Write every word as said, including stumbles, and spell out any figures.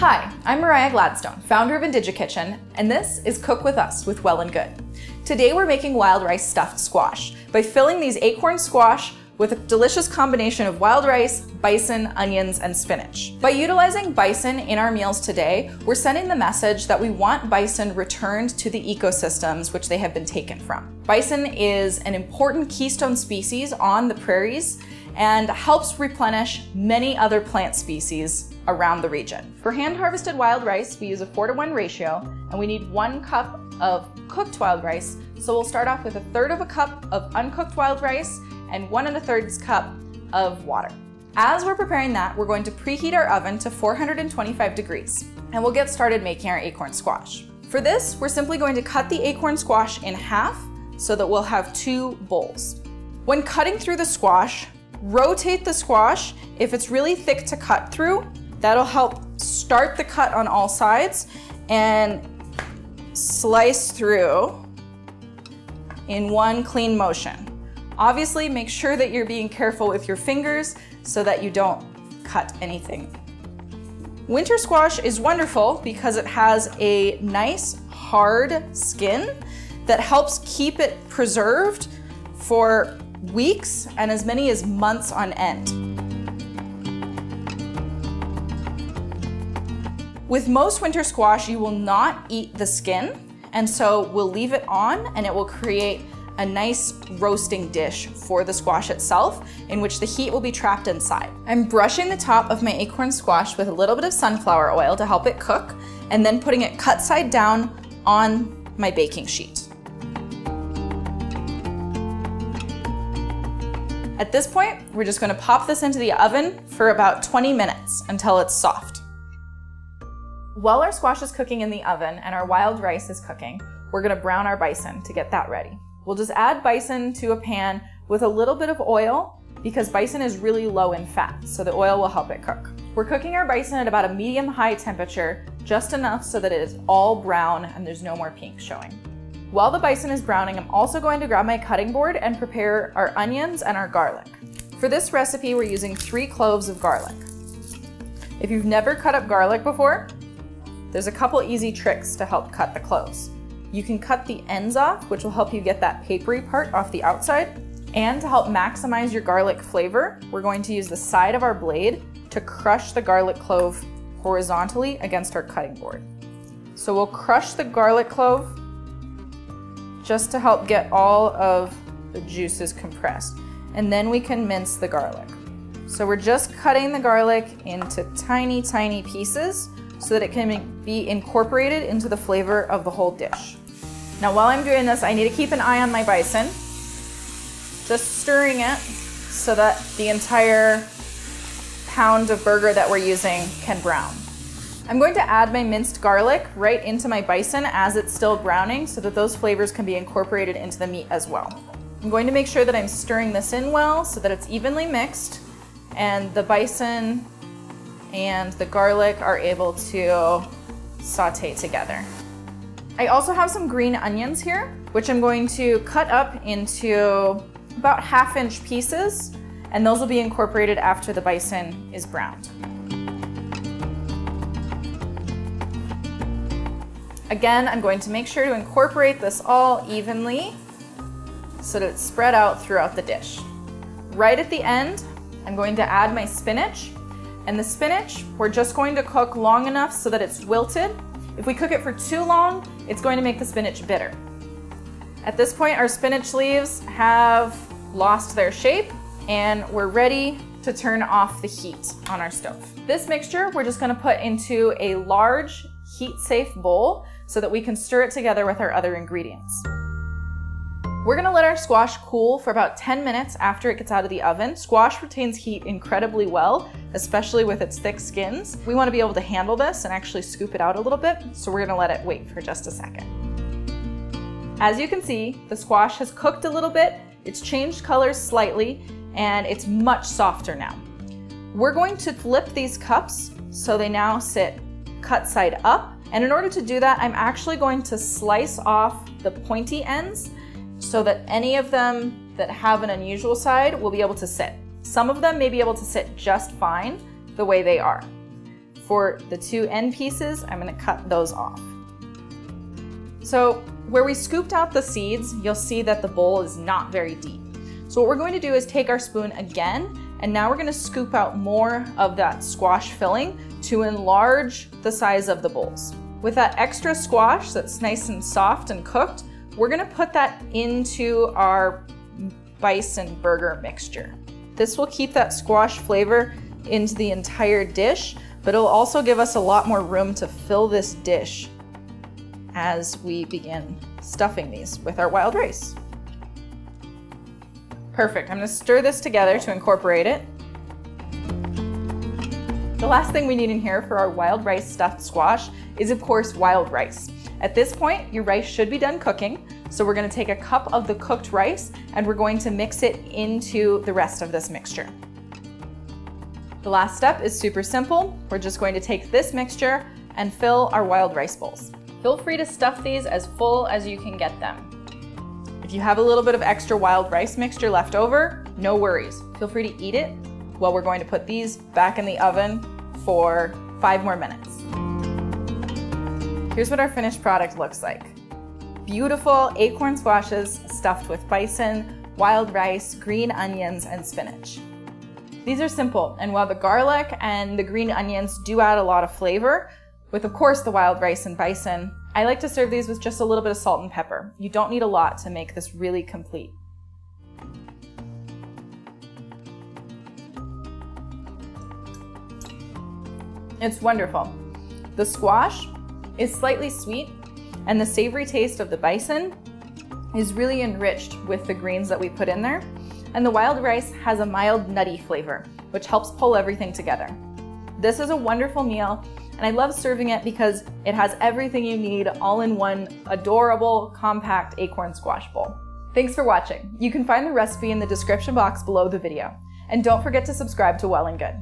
Hi, I'm Mariah Gladstone, founder of Indigikitchen, and this is Cook With Us with Well and Good. Today we're making wild rice stuffed squash by filling these acorn squash with a delicious combination of wild rice, bison, onions, and spinach. By utilizing bison in our meals today, we're sending the message that we want bison returned to the ecosystems which they have been taken from. Bison is an important keystone species on the prairies and helps replenish many other plant species around the region. For hand-harvested wild rice, we use a four to one ratio, and we need one cup of cooked wild rice. So we'll start off with a third of a cup of uncooked wild rice and one and a third cup of water. As we're preparing that, we're going to preheat our oven to four hundred twenty-five degrees, and we'll get started making our acorn squash. For this, we're simply going to cut the acorn squash in half so that we'll have two bowls. When cutting through the squash, rotate the squash. If it's really thick to cut through, that'll help start the cut on all sides, and slice through in one clean motion. Obviously, make sure that you're being careful with your fingers so that you don't cut anything. Winter squash is wonderful because it has a nice hard skin that helps keep it preserved for weeks and as many as months on end. With most winter squash, you will not eat the skin, and so we'll leave it on, and it will create a nice roasting dish for the squash itself, in which the heat will be trapped inside. I'm brushing the top of my acorn squash with a little bit of sunflower oil to help it cook, and then putting it cut side down on my baking sheet. At this point, we're just gonna pop this into the oven for about twenty minutes until it's soft. While our squash is cooking in the oven and our wild rice is cooking, we're gonna brown our bison to get that ready. We'll just add bison to a pan with a little bit of oil, because bison is really low in fat, so the oil will help it cook. We're cooking our bison at about a medium-high temperature, just enough so that it is all brown and there's no more pink showing. While the bison is browning, I'm also going to grab my cutting board and prepare our onions and our garlic. For this recipe, we're using three cloves of garlic. If you've never cut up garlic before, there's a couple easy tricks to help cut the cloves. You can cut the ends off, which will help you get that papery part off the outside. And to help maximize your garlic flavor, we're going to use the side of our blade to crush the garlic clove horizontally against our cutting board. So we'll crush the garlic clove just to help get all of the juices compressed. And then we can mince the garlic. So we're just cutting the garlic into tiny, tiny pieces so that it can be incorporated into the flavor of the whole dish. Now, while I'm doing this, I need to keep an eye on my bison, just stirring it so that the entire pound of burger that we're using can brown. I'm going to add my minced garlic right into my bison as it's still browning so that those flavors can be incorporated into the meat as well. I'm going to make sure that I'm stirring this in well so that it's evenly mixed, and the bison and the garlic are able to saute together. I also have some green onions here, which I'm going to cut up into about half inch pieces, and those will be incorporated after the bison is browned. Again, I'm going to make sure to incorporate this all evenly so that it's spread out throughout the dish. Right at the end, I'm going to add my spinach. And the spinach, we're just going to cook long enough so that it's wilted. If we cook it for too long, it's going to make the spinach bitter. At this point, our spinach leaves have lost their shape, and we're ready to turn off the heat on our stove. This mixture, we're just going to put into a large, heat-safe bowl so that we can stir it together with our other ingredients. We're gonna let our squash cool for about ten minutes after it gets out of the oven. Squash retains heat incredibly well, especially with its thick skins. We wanna be able to handle this and actually scoop it out a little bit, so we're gonna let it wait for just a second. As you can see, the squash has cooked a little bit, it's changed colors slightly, and it's much softer now. We're going to flip these cups so they now sit cut side up, and in order to do that, I'm actually going to slice off the pointy ends so that any of them that have an unusual side will be able to sit. Some of them may be able to sit just fine the way they are. for the two end pieces, I'm gonna cut those off. So where we scooped out the seeds, you'll see that the bowl is not very deep. So what we're going to do is take our spoon again, and now we're gonna scoop out more of that squash filling to enlarge the size of the bowls. With that extra squash that's nice and soft and cooked, we're gonna put that into our bison burger mixture. This will keep that squash flavor into the entire dish, but it'll also give us a lot more room to fill this dish as we begin stuffing these with our wild rice. Perfect. I'm going to stir this together to incorporate it. The last thing we need in here for our wild rice stuffed squash is, of course, wild rice. At this point, your rice should be done cooking, so we're going to take a cup of the cooked rice and we're going to mix it into the rest of this mixture. The last step is super simple. We're just going to take this mixture and fill our wild rice bowls. Feel free to stuff these as full as you can get them. If you have a little bit of extra wild rice mixture left over, no worries. Feel free to eat it. Well, we're going to put these back in the oven for five more minutes. Here's what our finished product looks like. Beautiful acorn squashes stuffed with bison, wild rice, green onions, and spinach. These are simple, and while the garlic and the green onions do add a lot of flavor, with of course the wild rice and bison, I like to serve these with just a little bit of salt and pepper. You don't need a lot to make this really complete. It's wonderful. The squash is slightly sweet, and the savory taste of the bison is really enriched with the greens that we put in there. And the wild rice has a mild nutty flavor, which helps pull everything together. This is a wonderful meal, and I love serving it because it has everything you need all in one adorable, compact acorn squash bowl. Thanks for watching. You can find the recipe in the description box below the video. And don't forget to subscribe to Well and Good.